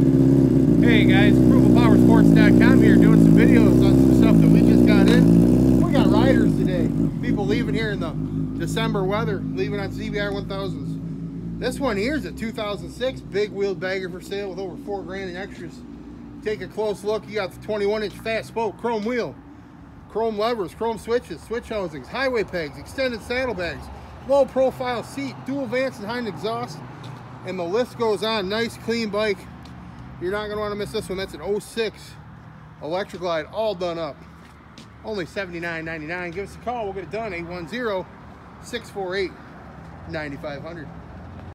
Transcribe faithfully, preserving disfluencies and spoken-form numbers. Hey guys, Approval Powersports dot com here doing some videos on some stuff that we just got in. We got riders today. People leaving here in the December weather, leaving on C B R one thousands. This one here is a two thousand six big wheeled bagger for sale with over four grand in extras. Take a close look. You got the twenty-one inch fast spoke, chrome wheel, chrome levers, chrome switches, switch housings, highway pegs, extended saddlebags, low profile seat, dual Vance and Hines exhaust, and the list goes on. Nice clean bike. You're not going to want to miss this one. That's an oh six Electra Glide, all done up. Only seventy-nine ninety-nine. Give us a call. We'll get it done. eight one zero, six four eight, nine five hundred.